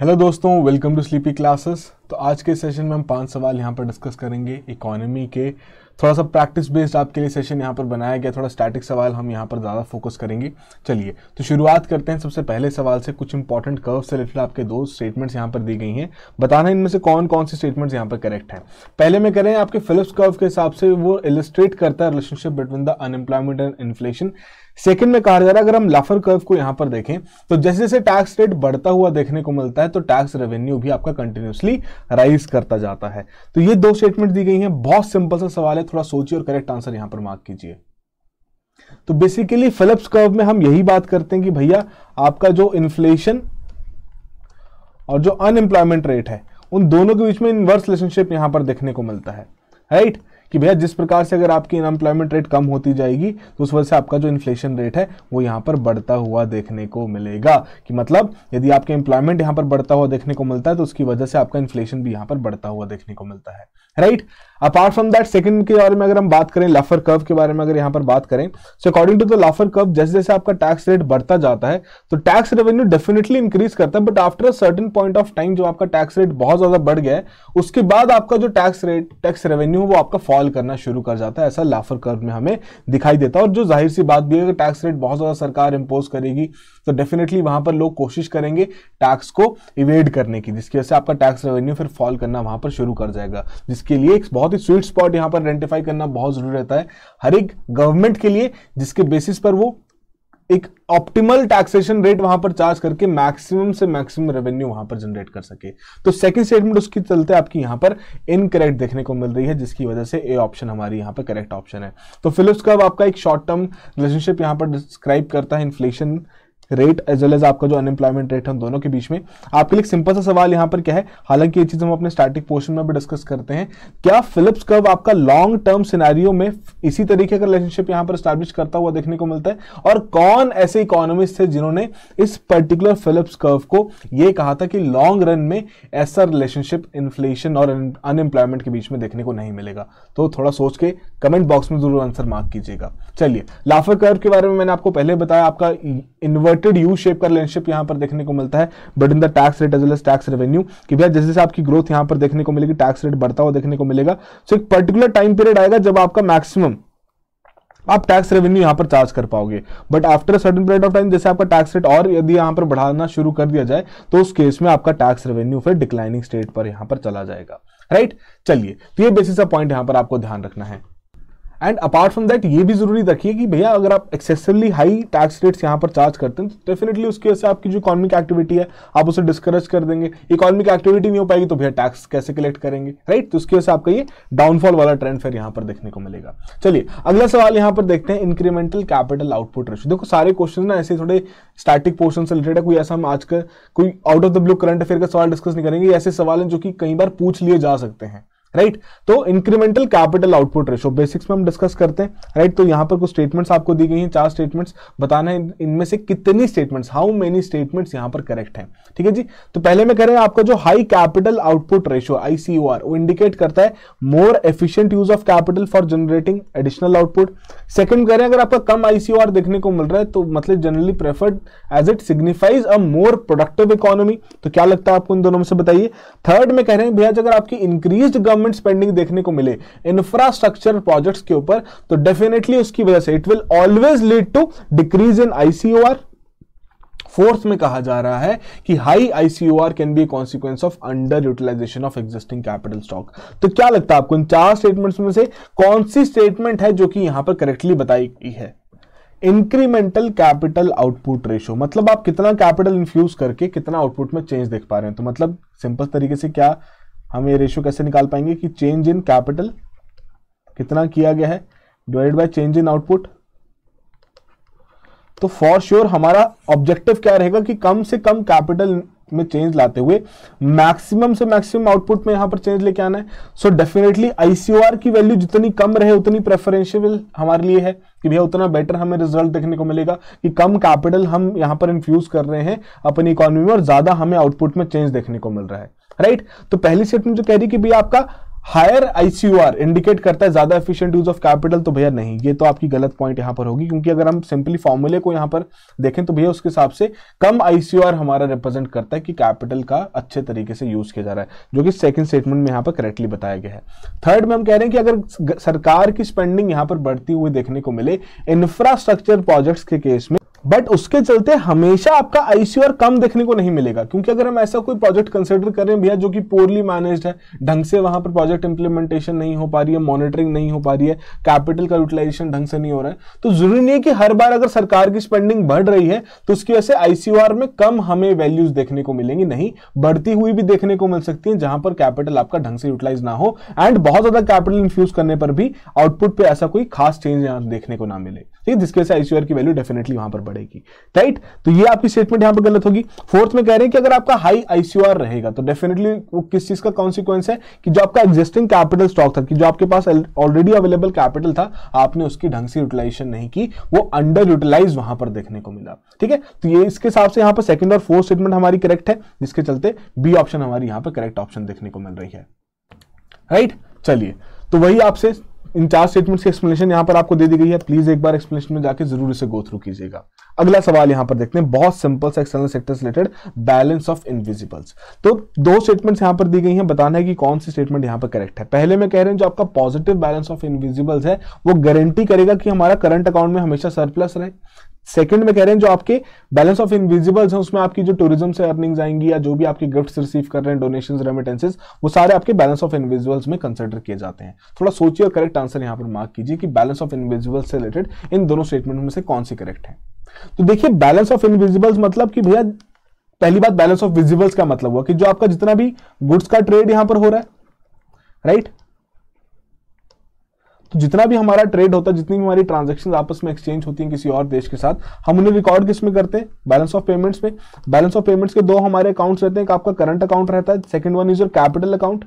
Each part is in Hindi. हेलो दोस्तों, वेलकम टू स्लीपी क्लासेस। तो आज के सेशन में हम 5 सवाल यहाँ पर डिस्कस करेंगे इकोनॉमी के। थोड़ा सा प्रैक्टिस बेस्ड आपके लिए सेशन यहाँ पर बनाया गया, थोड़ा स्टैटिक सवाल हम यहाँ पर ज़्यादा फोकस करेंगे। चलिए तो शुरुआत करते हैं सबसे पहले सवाल से। कुछ इंपॉर्टेंट कर्व से रिलेटेड आपके 2 स्टेटमेंट्स यहाँ पर दी गई हैं, बताना इनमें से कौन कौन सी स्टेटमेंट्स यहाँ पर करेक्ट हैं। पहले में करें आपके फिलिप्स कर्व के हिसाब से, वो इलस्ट्रेट करता है relationship between the unemployment and inflation. Second में कहा जा रहा है अगर हम लाफर कर्व को यहाँ पर देखें तो जैसे जैसे टैक्स रेट बढ़ता हुआ देखने को मिलता है तो टैक्स रेवेन्यू भी आपका कंटिन्यूसली राइज करता जाता है। तो ये 2 स्टेटमेंट दी गई हैं। बहुत सिंपल सा सवाल है, थोड़ा सोचिए और करेक्ट आंसर यहाँ पर मार्क कीजिए। तो बेसिकली फिलिप्स कर्व में हम यही बात करते हैं कि भैया आपका जो इन्फ्लेशन और जो अनएम्प्लॉयमेंट रेट है उन दोनों के बीच में इनवर्स रिलेशनशिप यहाँ पर देखने को मिलता है, राइट? कि भैया जिस प्रकार से अगर आपकी अनएम्प्लॉयमेंट रेट कम होती जाएगी तो उस वजह से आपका जो इन्फ्लेशन रेट है वो यहाँ पर बढ़ता हुआ देखने को मिलेगा। कि मतलब यदि आपके एम्प्लॉयमेंट यहाँ पर बढ़ता हुआ देखने को मिलता है तो उसकी वजह से आपका इन्फ्लेशन भी यहाँ पर बढ़ता हुआ देखने को मिलता है, right? Apart from that, second के बारे में अगर हम बात करें, लाफर कर्व के बारे में अगर यहाँ पर बात करें, so according to the Laffer curve जैसे जैसे आपका टैक्स रेट बढ़ता जाता है तो टैक्स रेवेन्यू डेफिनेटली इंक्रीज करता है, but after a certain point of time जो आपका टैक्स रेट बहुत ज्यादा बढ़ गया है उसके बाद आपका जो टैक्स रेवेन्यू वो आपका फॉल करना शुरू कर जाता है। ऐसा लाफर कर्व में हमें दिखाई देता है। और जो जाहिर सी बात भी है, अगर टैक्स रेट बहुत ज्यादा सरकार इंपोज करेगी तो डेफिनेटली वहां पर लोग कोशिश करेंगे टैक्स को इवेड करने की, जिसकी वजह से आपका टैक्स रेवेन्यू फिर फॉल करना वहां पर शुरू कर जाएगा, जिसके लिए एक बहुत ही स्वीट स्पॉट यहां पर आइडेंटिफाई करना बहुत जरूरी रहता है हर एक गवर्नमेंट के लिए, जिसके बेसिस पर वो एक ऑप्टिमल टैक्सेशन रेट वहां पर चार्ज करके मैक्सिमम से मैक्सिमम रेवेन्यू वहां पर जनरेट कर सके। तो सेकंड स्टेटमेंट उसकी चलते आपकी यहां पर इनकरेक्ट देखने को मिल रही है, जिसकी वजह से ए ऑप्शन हमारी यहां पर करेक्ट ऑप्शन है। तो फिलिप्स कर्व आपका एक शॉर्ट टर्म रिलेशनशिप यहां पर डिस्क्राइब करता है inflation rate as well as आपका जो अनएम्प्लॉयमेंट रेट है दोनों के बीच में। आपके लिए सिंपल सा सवाल यहाँ पर क्या है, हालांकि ये चीज हम अपने स्टैटिक पोर्शन में भी डिस्कस करते हैं, क्या फिलिप्स कर्व आपका लॉन्ग टर्म सिनेरियो में इसी तरीके का रिलेशनशिप यहाँ पर एस्टैब्लिश करता हुआ देखने को मिलता है? और कौन ऐसे इकोनॉमिस्ट थे जिन्होंने इस पर्टिकुलर फिलिप्स कर्व को ये कहा था कि लॉन्ग रन में ऐसा रिलेशनशिप इन्फ्लेशन और अनएम्प्लॉयमेंट के बीच में देखने को नहीं मिलेगा? तो थोड़ा सोच के कमेंट बॉक्स में जरूर आंसर मार्क कीजिएगा। चलिए, लाफर कर्व के बारे में मैंने आपको पहले बताया, आपका इन्वर्ट U शेप का रिलेशनशिप यहां पर देखने को मिलता है between the tax rate as well as tax revenue. कि भैया जैसे जैसे आपकी ग्रोथ यहां पर देखने को मिलेगी, टैक्स रेट बढ़ता हुआ देखने को मिलेगा, सो एक पर्टिकुलर टाइम पीरियड आएगा जब आपका मैक्सिमम आप टैक्स रेवेन्यू यहां पर चार्ज कर पाओगे, but after certain period of time जैसे आपका टैक्स रेट और यदि यहां पर बढ़ाना शुरू कर दिया जाए तो उस केस में आपका टैक्स रेवेन्यू फिर डिक्लाइनिंग स्टेट पर यहां पर चला जाएगा, राइट? चलिए, तो ये बेसिस पॉइंट यहां पर आपको ध्यान रखना है। एंड अपार्ट फ्रॉम दैट ये भी जरूरी रखिए कि भैया अगर आप एक्सेसिवली हाई टैक्स रेट्स यहाँ पर चार्ज करते हैं तो डेफिनेटली उसकी वजह से आपकी जो इकोनॉमिक एक्टिविटी है आप उसे डिस्करेज कर देंगे, इकोनॉमिक एक्टिविटी नहीं हो पाएगी तो भैया टैक्स कैसे कलेक्ट करेंगे, राइट? तो उसकी वजह से आपका ये डाउनफॉल वाला ट्रेंड फिर यहाँ पर देखने को मिलेगा। चलिए, अगला सवाल यहाँ पर देखते हैं, इंक्रीमेंटल कैपिटल आउटपुट रेशियो। देखो सारे क्वेश्चन ना ऐसे थोड़े स्टैटिक पोर्शन से रिलेटेड है, कोई ऐसा हम आज का कोई out of the blue current affair का सवाल डिस्कस नहीं करेंगे, ऐसे सवाल हैं जो कि कई बार पूछ लिए जा सकते हैं, राइट? तो incremental capital output ratio basics में हम डिस्कस करते हैं, राइट? तो यहाँ पर कुछ स्टेटमेंट्स आपको दी गई हैं, 4 स्टेटमेंट्स, बताना है इनमें से कितनी स्टेटमेंट्स, हाउ मेनी स्टेटमेंट्स यहाँ पर करेक्ट हैं, ठीक है जी? तो पहले में कह रहे हैं आपका जो high capital output ratio ICOR वो इंडिकेट करता है more efficient use of capital for generating additional output. Second कह रहे हैं अगर आपका कम ICOR देखने को मिल रहा है तो मतलब generally preferred as it signifies a more productive economy. तो क्या लगता है आपको इन दोनों में से, बताइए। थर्ड में कह रहे हैं भैया अगर आपकी इंक्रीज गवर्नमेंट स्पेंडिंग देखने को मिले इंफ्रास्ट्रक्चर प्रोजेक्ट्स के ऊपर तो डेफिनेटली उसकी वजह से it will always lead to decrease in ICOR। Fourth में कहा जा रहा है कि high ICOR can be consequence of under utilization of existing capital stock. तो क्या लगता है आपको इन 4 स्टेटमेंट्स में से कौन सी स्टेटमेंट है जो कि यहां पर करेक्टली बताई गई है? इंक्रीमेंटल कैपिटल आउटपुट रेशियो, मतलब आप कितना कैपिटल इन्फ्यूज करके कितना आउटपुट में चेंज देख पा रहे हैं। तो मतलब सिंपल तरीके से क्या हम ये रेशियो कैसे निकाल पाएंगे कि चेंज इन कैपिटल कितना किया गया है divide by change in output. तो फॉर श्योर हमारा ऑब्जेक्टिव क्या रहेगा कि कम से कम कैपिटल में चेंज लाते हुए मैक्सिमम से मैक्सिमम आउटपुट में यहां पर चेंज लेके आना है। सो डेफिनेटली ICOR की वैल्यू जितनी कम रहे उतनी प्रेफरेंशियल हमारे लिए है कि भैया उतना बेटर हमें रिजल्ट देखने को मिलेगा कि कम कैपिटल हम यहां पर इन्फ्यूज कर रहे हैं अपनी इकोनॉमी में और ज्यादा हमें आउटपुट में चेंज देखने को मिल रहा है, राइट? तो पहली स्टेटमेंट जो कह रही है कि भैया आपका हायर आईसीओआर इंडिकेट करता है ज्यादा एफिशिएंट यूज ऑफ कैपिटल, तो भैया नहीं, ये तो आपकी गलत पॉइंट यहां पर होगी, क्योंकि अगर हम सिंपली फॉर्मूले को यहां पर देखें तो भैया उसके हिसाब से कम आईसीओआर हमारा रिप्रेजेंट करता है कि कैपिटल का अच्छे तरीके से यूज किया जा रहा है, जो कि सेकंड स्टेटमेंट में यहां पर करेक्टली बताया गया है। थर्ड में हम कह रहे हैं कि अगर सरकार की स्पेंडिंग यहां पर बढ़ती हुई देखने को मिले इंफ्रास्ट्रक्चर प्रोजेक्ट्स के केस में, बट उसके चलते हमेशा आपका आईसीओआर कम देखने को नहीं मिलेगा, क्योंकि अगर हम ऐसा कोई प्रोजेक्ट कंसिडर करें भैया जो कि पोरली मैनेज्ड है, ढंग से वहां पर प्रोजेक्ट इंप्लीमेंटेशन नहीं हो पा रही है, मॉनिटरिंग नहीं हो पा रही है, कैपिटल का यूटिलाइजेशन ढंग से नहीं हो रहा है, तो जरूरी नहीं है कि हर बार अगर सरकार की स्पेंडिंग बढ़ रही है तो उसकी वजह से आईसीओआर में कम हमें वैल्यूज देखने को मिलेंगी, नहीं, बढ़ती हुई भी देखने को मिल सकती है जहां पर कैपिटल आपका ढंग से यूटिलाइज ना हो एंड बहुत ज्यादा कैपिटल इन्फ्यूज करने पर भी आउटपुट पर ऐसा कोई खास चेंज यहाँ देखने को ना मिले, ठीक है, जिसके से आईसीओआर की वैल्यू डेफिनेटली वहां पर बढ़ेगी, राइट। तो ये आपकी स्टेटमेंट यहां पर गलत होगी। फोर्थ में कह रहे हैं कि अगर आपका हाई आईसीओआर रहेगा तो डेफिनेटली वो किस चीज का कॉन्सिक्वेंस है कि जो आपका एग्जिस्टिंग कैपिटल स्टॉक था, कि जो आपके पास ऑलरेडी अवेलेबल कैपिटल था आपने उसकी ढंग से यूटिलाइजेशन नहीं की, वो अंडर यूटिलाइज वहां पर देखने को मिला, ठीक है। तो ये इसके हिसाब से यहां पर सेकंड और फोर्थ स्टेटमेंट हमारी करेक्ट है, जिसके चलते बी ऑप्शन हमारी यहां पर करेक्ट ऑप्शन देखने को मिल रही है, राइट। चलिए, तो वही आपसे इन चार स्टेटमेंट्स की एक्सप्लेनेशन यहां पर आपको दे दी गई है, प्लीज एक बार एक्सप्लेनेशन में जाके जरूर इसे गो थ्रू कीजिएगा। अगला सवाल यहां पर देखते हैं, बहुत सिंपल सा एक्सटर्नल सेक्टर से रिलेटेड बैलेंस ऑफ इनविजिबल्स। तो दो स्टेटमेंट्स यहां पर दी गई हैं, बताना है कि कौन सी स्टेटमेंट यहां पर करेक्ट है। पहले मैं कह रहे हैं जो आपका पॉजिटिव बैलेंस ऑफ इनविजिबल्स है वो गारंटी करेगा कि हमारा करंट अकाउंट में हमेशा सरप्लस रहे। सेकंड में कह रहे हैं जो आपके बैलेंस ऑफ इनविजिबल्स हैं उसमें आपकी जो टूरिज्म से अर्निंग्स आएंगी या जो भी आपके गिफ्ट्स रिसीव कर रहे हैं, डोनेशंस, रेमिटेंसेस, वो सारे आपके बैलेंस ऑफ इनविजिबल्स में कंसीडर किए जाते हैं। थोड़ा सोचिए और करेक्ट आंसर यहां पर मार्क कीजिए कि बैलेंस ऑफ इनविजिबल्स से रिलेटेड इन दोनों स्टेटमेंट में से कौन सी करेक्ट है। तो देखिए, बैलेंस ऑफ इनविजिबल्स मतलब कि भैया पहली बात बैलेंस ऑफ विजिबल्स का मतलब हुआ कि जो आपका जितना भी गुड्स का ट्रेड यहां पर हो रहा है, राइट, तो जितना भी हमारा ट्रेड होता है, जितनी भी हमारी ट्रांजैक्शंस आपस में एक्सचेंज होती हैं किसी और देश के साथ, हम उन्हें रिकॉर्ड किस में करते हैं? बैलेंस ऑफ पेमेंट्स में। बैलेंस ऑफ पेमेंट्स के दो हमारे अकाउंट्स रहते हैं, एक आपका करंट अकाउंट रहता है, second one is your capital account,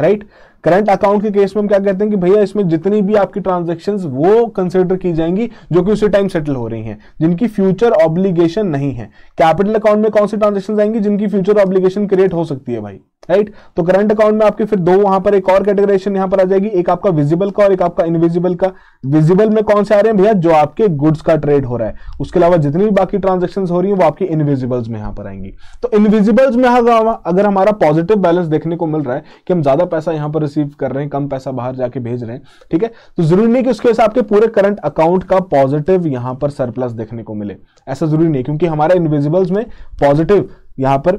right. Current account के केस में हम क्या कहते हैं कि भैया इसमें जितनी भी आपकी ट्रांजैक्शंस वो कंसिडर की जाएंगी जो कि उसी टाइम सेटल हो रही हैं, जिनकी फ्यूचर ऑब्लिगेशन नहीं है। कैपिटल अकाउंट में कौन सी ट्रांजैक्शंस आएंगी? जिनकी फ्यूचर ऑब्लिगेशन क्रिएट हो सकती है भाई, राइट। तो करंट अकाउंट में आपके फिर दो वहां पर एक और कैटेगराइजेशन यहां पर आ जाएगी, एक आपका विजिबल का और एक आपका इनविजिबल का। विजिबल में कौन से आ रहे हैं भैया? जो आपके गुड्स का ट्रेड हो रहा है, उसके अलावा जितनी भी बाकी ट्रांजैक्शंस हो रही है वो आपके इनविजिबल्स में यहां पर आएंगी। तो इनविजिबल्स में अगर हमारा पॉजिटिव बैलेंस देखने को मिल रहा है कि हम ज्यादा पैसा यहां पर रिसीव कर रहे हैं, कम पैसा बाहर जाके भेज रहे हैं, ठीक है, तो जरूरी नहीं कि उसके हिसाब से पूरे करंट अकाउंट का पॉजिटिव यहां पर सरप्लस देखने को मिले, ऐसा जरूरी नहीं, क्योंकि हमारे इनविजिबल्स में पॉजिटिव यहां पर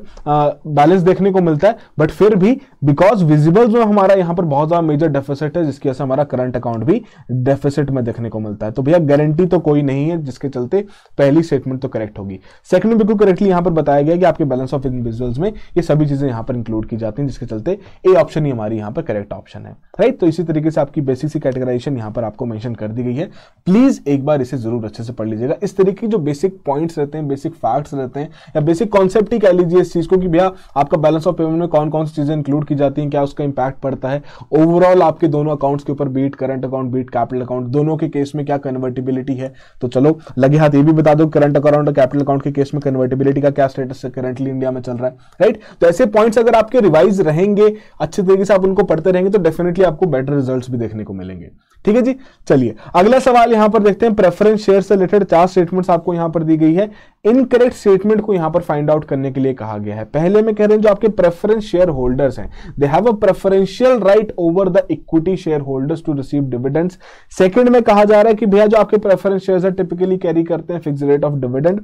बैलेंस देखने को मिलता है, बट फिर भी बिकॉज विजिबल्स में हमारा यहां पर बहुत ज्यादा मेजर डेफिसिट है, जिसकी वजह से हमारा करंट अकाउंट भी डेफिसिट में देखने को मिलता है। तो भैया गारंटी तो कोई नहीं है, जिसके चलते पहली स्टेटमेंट तो करेक्ट होगी। सेकंड में बिल्कुल करेक्टली यहां पर बताया गया कि आपके बैलेंस ऑफ इनविजिबल्स में ये सभी चीजें यहां पर इंक्लूड की जाती हैं, जिसके चलते ए ऑप्शन ही हमारी यहां पर करेक्ट ऑप्शन है, राइट। तो इसी तरीके से आपकी बेसिक सी कैटेगराइजेशन यहां पर आपको मेंशन कर दी गई है, प्लीज एक बार इसे जरूर अच्छे से पढ़ लीजिएगा। इस तरीके के जो बेसिक पॉइंट्स रहते हैं, बेसिक फैक्ट्स रहते हैं या बेसिक कॉन्सेप्ट कह लीजिए इस चीज को कि भैया आपका बैलेंस ऑफ पेमेंट में कौन कौन सी चीजें इंक्लूड की जाती हैं, क्या उसका इंपैक्ट पड़ता है ओवरऑल आपके दोनों अकाउंट्स के ऊपर, be it current account be it capital account, दोनों के केस में क्या कन्वर्टिबिलिटी है। तो चलो लगे हाथ ये भी बता दो, करंट अकाउंट और कैपिटल अकाउंट के केस में कन्वर्टिबिलिटी का क्या स्टेटस करंटली इंडिया में चल रहा है, राइट। तो ऐसे पॉइंट्स अगर आपके रिवाइज रहेंगे, अच्छे तरीके से आप उनको पढ़ते रहेंगे, तो डेफिनेटली आपको बेटर रिजल्ट्स भी देखने को मिलेंगे, ठीक है जी। चलिए अगला सवाल यहां पर देखते हैं, प्रेफरेंस शेयर से रिलेटेड चार स्टेटमेंट्स आपको यहां पर दी गई है, इनकरेक्ट स्टेटमेंट को यहां पर फाइंड आउट करने के लिए कहा गया है। पहले में कह रहे हैं जो आपके प्रेफरेंस शेयर होल्डर्स हैं, they have a preferential right over the equity share holders to receive dividends. Second में कहा जा रहा है कि भैया जो आपके प्रेफरेंस शेयर्स है टिपिकली कैरी करते हैं fix rate of dividend.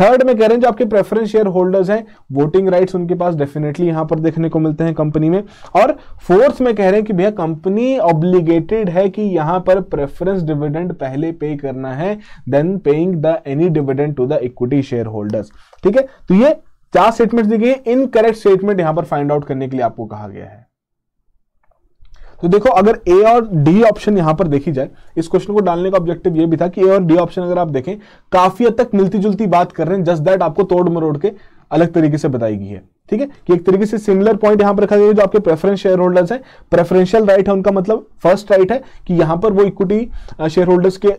Third में कह रहे हैं जो आपके प्रेफरेंस शेयर होल्डर्स हैं वोटिंग राइट्स उनके पास डेफिनेटली यहां पर देखने को मिलते हैं कंपनी में। और फोर्थ में कह रहे हैं कि भैया कंपनी ऑब्लिगेटेड है कि यहां पर प्रेफरेंस डिविडेंड पहले पे करना है then paying the any dividend to the equity share holders, ठीक है। तो ये चार स्टेटमेंट दी गई है, इनकरेक्ट स्टेटमेंट यहां पर फाइंड आउट करने के लिए आपको कहा गया है। तो देखो, अगर ए और डी ऑप्शन यहां पर देखी जाए, इस क्वेश्चन को डालने का ऑब्जेक्टिव ये भी था कि ए और डी ऑप्शन अगर आप देखें काफी हद तक मिलती जुलती बात कर रहे हैं, जस्ट दैट आपको तोड़ मरोड़ के अलग तरीके से बताई गई है, ठीक है, कि एक तरीके से सिमिलर पॉइंट यहां पर रखा गया है। जो आपके प्रेफरेंस शेयर होल्डर्स हैं, प्रेफरेंशियल राइट है उनका मतलब फर्स्ट राइट है कि यहां पर वो इक्विटी शेयर होल्डर्स के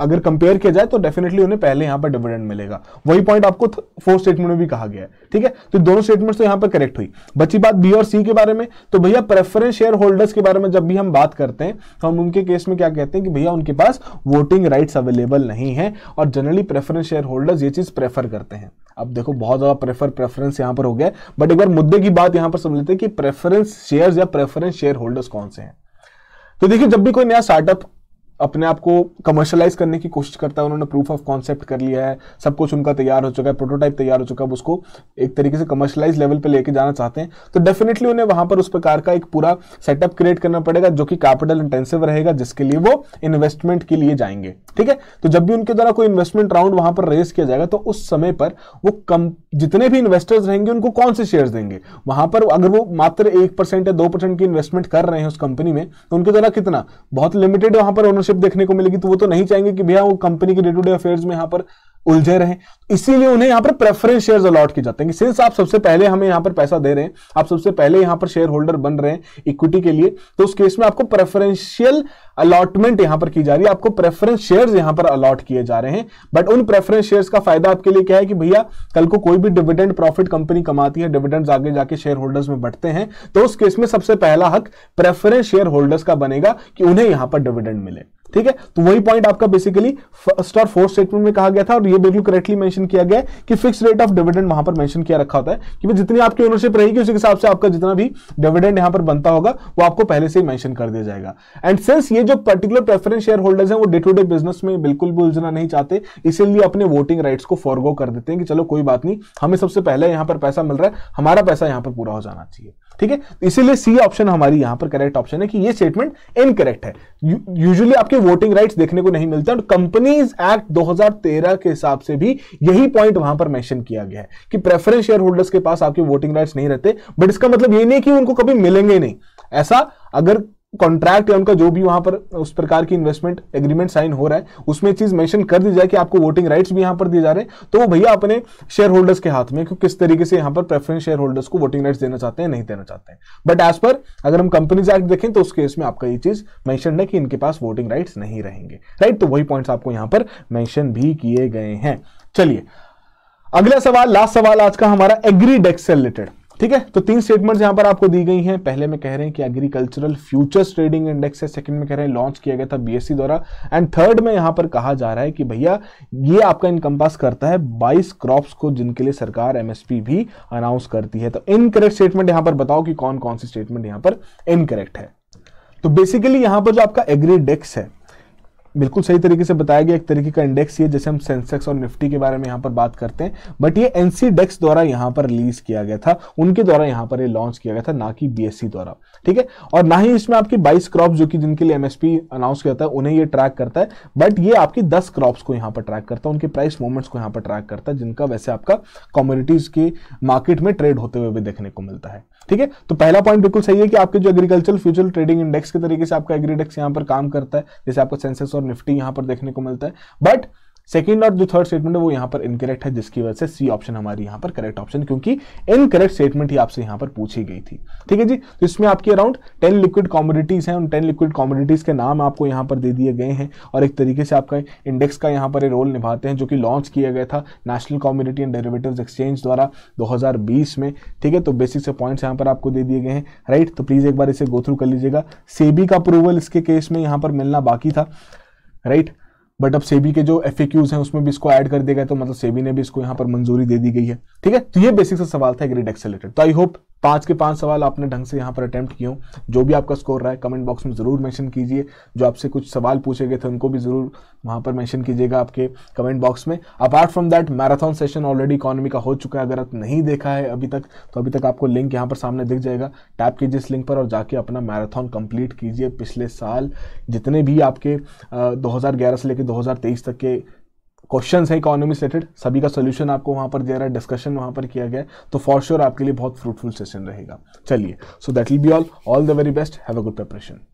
अगर कंपेयर किया जाए तो डेफिनेटली उन्हें पहले यहाँ पर डिविडेंड मिलेगा। वही पॉइंट आपको फोर्थ स्टेटमेंट में भी कहा गया है, ठीक है। तो दोनों स्टेटमेंट्स तो यहाँ पर करेक्ट हुई। बची बात बी और सी के बारे में, तो भैया प्रेफरेंस शेयर होल्डर्स के बारे में जब भी हम बात करते हैं तो हम उनके केस में क्या कहते हैं कि भैया उनके पास वोटिंग राइट्स अवेलेबल नहीं है और जनरली प्रेफरेंस शेयर होल्डर्स ये चीज प्रेफर करते हैं। अब देखो बहुत ज्यादा प्रेफरेंस यहाँ पर हो गया, बट एक बार मुद्दे की बात यहाँ पर समझ लेते हैं कि प्रेफरेंस शेयर्स या प्रेफरेंस शेयर होल्डर्स कौन से हैं। तो देखिए जब भी कोई नया स्टार्टअप अपने आप को कमर्शलाइज करने की कोशिश करता है, उन्होंने प्रूफ ऑफ कॉन्सेप्ट कर लिया है, सब कुछ उनका तैयार हो चुका है, प्रोटोटाइप तैयार हो चुका है, उसको एक तरीके से कमर्शलाइज लेवल पे लेके जाना चाहते हैं तो डेफिनेटली उन्हें वहां पर उस प्रकार का एक पूरा सेटअप क्रिएट करना पड़ेगा जो कि कैपिटल इंटेंसिव रहेगा, जिसके लिए वो इन्वेस्टमेंट के लिए जाएंगे, ठीक है। तो जब भी उनके द्वारा कोई इन्वेस्टमेंट राउंड वहां पर रेज किया जाएगा तो उस समय पर वो जितने भी इन्वेस्टर्स रहेंगे उनको कौन से शेयर देंगे। वहां पर अगर वो मात्र 1% या 2% की इन्वेस्टमेंट कर रहे हैं उस कंपनी में तो उनके द्वारा कितना बहुत लिमिटेड वहां पर देखने को मिलेगी, तो वो तो नहीं चाहेंगे कि भैया वो कंपनी के डे टू डे अफेयर्स में यहां पर उलझे रहे, इसीलिए उन्हें यहां पर प्रेफरेंस शेयर्स अलॉट किए जाते हैं। सिंस आप सबसे पहले हमें यहां पर पैसा दे रहे हैं, आप सबसे पहले यहां पर शेयर होल्डर बन रहे हैं इक्विटी के लिए, तो उस केस में आपको प्रेफरेंशियल अलॉटमेंट यहां पर की जा रही है, आपको प्रेफरेंस शेयर्स यहां पर अलॉट किए जा रहे हैं। बट उन प्रेफरेंस शेयर्स का फायदा आपके लिए क्या है कि भैया कल को कोई भी डिविडेंड प्रॉफिट कंपनी कमाती है, डिविडेंड्स आगे जाके शेयर होल्डर्स में बढ़ते हैं, तो उस केस में सबसे पहला हक प्रेफरेंस शेयर होल्डर्स का बनेगा कि उन्हें यहां पर डिविडेंड मिले, ठीक है। तो वही पॉइंट आपका बेसिकली फर्स्ट और फोर्थ स्टेटमेंट में कहा गया था और ये बिल्कुल करेक्टली मेंशन किया गया है कि फिक्स रेट ऑफ डिविडेंड वहां पर मेंशन किया रखा होता है कि जितनी आपकी ओनरशिप रहेगी उसी के हिसाब से आपका जितना भी डिविडेंड यहां पर बनता होगा वो आपको पहले से ही मेंशन कर दिया जाएगा। एंड सिंस ये जो पर्टिकुलर प्रेफरेंस शेयर होल्डर्स हैं वो डे टू डे बिजनेस में बिल्कुल भी उलझना नहीं चाहते, इसीलिए अपने वोटिंग राइट्स को फॉरगो कर देते हैं कि चलो कोई बात नहीं, हमें सबसे पहले यहां पर पैसा मिल रहा है, हमारा पैसा यहां पर पूरा हो जाना चाहिए, ठीक है। इसीलिए सी ऑप्शन हमारी यहां पर करेक्ट ऑप्शन है कि ये स्टेटमेंट इनकरेक्ट है। यूजुअली आपके वोटिंग राइट्स देखने को नहीं मिलते और कंपनीज एक्ट 2013 के हिसाब से भी यही पॉइंट वहां पर मेंशन किया गया है कि प्रेफरेंस शेयर होल्डर्स के पास आपके वोटिंग राइट्स नहीं रहते, बट इसका मतलब ये नहीं कि उनको कभी मिलेंगे नहीं। ऐसा अगर कॉन्ट्रैक्ट या उनका जो भी वहां पर उस प्रकार की इन्वेस्टमेंट एग्रीमेंट साइन हो रहा है उसमें चीज मेंशन कर दी जाए कि आपको वोटिंग राइट्स भी यहां पर दिए जा रहे हैं, तो वो भैया अपने शेयर होल्डर्स के हाथ में कि किस तरीके से यहां पर प्रेफरेंस शेयर होल्डर्स को वोटिंग राइट्स देना चाहते हैं, नहीं देना चाहते हैं। बट एज पर अगर हम कंपनीज एक्ट देखें तो उस केस में आपका ये चीज मेंशन है कि इनके पास वोटिंग राइट्स नहीं रहेंगे, राइट। तो वही पॉइंट्स आपको यहां पर मेंशन भी किए गए हैं। चलिए अगला सवाल, लास्ट सवाल आज का हमारा एग्री डेक्स से रिलेटेड, ठीक है। तो तीन स्टेटमेंट्स यहां पर आपको दी गई हैं। पहले में कह रहे हैं कि एग्रीकल्चरल फ्यूचर्स ट्रेडिंग इंडेक्स है, सेकंड में कह रहे हैं लॉन्च किया गया था बीएससी द्वारा, एंड थर्ड में यहां पर कहा जा रहा है कि भैया ये आपका इनकम्पास करता है 22 क्रॉप्स को जिनके लिए सरकार एमएसपी भी अनाउंस करती है। तो इनकरेक्ट स्टेटमेंट यहां पर बताओ कि कौन कौन सी स्टेटमेंट यहां पर इनकरेक्ट है। तो बेसिकली यहां पर जो आपका एग्री डेक्स है बिल्कुल सही तरीके से बताया गया, एक तरीके का इंडेक्स है जैसे हम सेंसेक्स और निफ्टी के बारे में यहाँ पर बात करते हैं, बट ये एनसीडेक्स द्वारा यहाँ पर रिलीज किया गया था, उनके द्वारा यहाँ पर ये लॉन्च किया गया था, ना कि बीएससी द्वारा, ठीक है। और ना ही इसमें आपकी 22 क्रॉप्स जो कि जिनके लिए एमएसपी अनाउंस किया जाता है उन्हें ये ट्रैक करता है, बट ये आपकी 10 क्रॉप्स को यहाँ पर ट्रैक करता है, उनके प्राइस मूवमेंट्स को यहाँ पर ट्रैक करता है, जिनका वैसे आपका कमोडिटीज के मार्केट में ट्रेड होते हुए भी देखने को मिलता है, ठीक है। तो पहला पॉइंट बिल्कुल सही है कि आपके जो एग्रीकल्चरल फ्यूचर ट्रेडिंग इंडेक्स के तरीके से आपका एग्रीडेक्स यहाँ पर काम करता है, जैसे आपका सेंसेक्स और निफ्टी यहां पर देखने को मिलता है, बट सेकंड और जो थर्ड स्टेटमेंट है वो यहां पर इनकरेक्ट है, जिसकी वजह से सी ऑप्शन हमारी यहां पर करेक्ट ऑप्शन, क्योंकि इनकरेक्ट स्टेटमेंट ही आपसे यहां पर पूछी गई थी, ठीक है जी। तो इसमें आपकी अराउंड 10 लिक्विड कमोडिटीज हैं, उन 10 लिक्विड कमोडिटीज के नाम आपको यहां पर दे दिए गए हैं और एक तरीके से आपका इंडेक्स का यहां पर रोल निभाते हैं जो कि लॉन्च किया गया था national commodity and derivatives exchange द्वारा 2020 में, ठीक है। तो बेसिक से पॉइंट्स यहां पर आपको दे दिए गए हैं, राइट। तो प्लीज एक बार इसे गो थ्रू कर लीजिएगा। सेबी का अप्रूवल इसके केस में यहां पर मिलना बाकी था, राइट, बट अब सेबी के जो एफएक्यूज हैं उसमें भी इसको ऐड कर दिया गया, तो मतलब सेबी ने भी इसको यहाँ पर मंजूरी दे दी गई है, ठीक है। तो ये बेसिक सा सवाल था एग्री डेक्स से रिलेटेड। तो आई होप 5 के 5 सवाल आपने ढंग से यहाँ पर अटेम्प्ट किए हो। जो भी आपका स्कोर रहा है कमेंट बॉक्स में जरूर मेंशन कीजिए, जो आपसे कुछ सवाल पूछे गए थे उनको भी जरूर वहाँ पर मेंशन कीजिएगा आपके कमेंट बॉक्स में। Apart from that marathon session already economy का हो चुका है, अगर आप नहीं देखा है अभी तक तो अभी तक आपको लिंक यहाँ पर सामने दिख जाएगा, टैप कीजिए इस लिंक पर और जाके अपना मैराथन कंप्लीट कीजिए। पिछले साल जितने भी आपके 2011 से लेकर 2023 तक के क्वेश्चंस है इकोनॉमी रिलेटेड सभी का सोल्यूशन आपको वहां पर दे रहा है, डिस्कशन वहां पर किया गया, तो फॉर श्योर आपके लिए बहुत फ्रूटफुल सेशन रहेगा। चलिए, so that will be all the very best, have a good preparation.